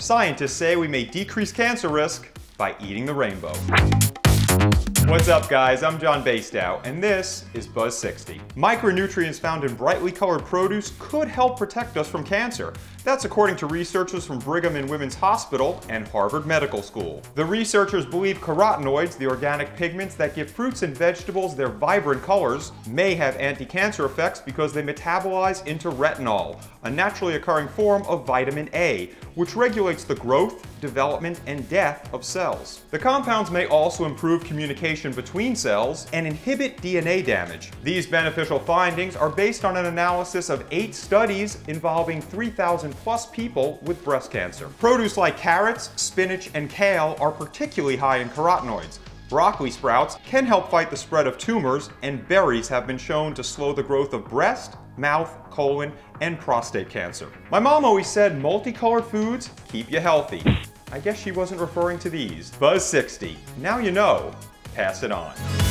Scientists say we may decrease cancer risk by eating the rainbow. What's up, guys? I'm John Basedow, and this is Buzz 60. Micronutrients found in brightly colored produce could help protect us from cancer. That's according to researchers from Brigham and Women's Hospital and Harvard Medical School. The researchers believe carotenoids, the organic pigments that give fruits and vegetables their vibrant colors, may have anti-cancer effects because they metabolize into retinol, a naturally occurring form of vitamin A, which regulates the growth, development, and death of cells. The compounds may also improve communication between cells and inhibit DNA damage. These beneficial findings are based on an analysis of 8 studies involving 3,000+ people with breast cancer. Produce like carrots, spinach, and kale are particularly high in carotenoids. Broccoli sprouts can help fight the spread of tumors, and berries have been shown to slow the growth of breast, mouth, colon, and prostate cancer. My mom always said multicolored foods keep you healthy. I guess she wasn't referring to these. Buzz 60. Now you know. Pass it on.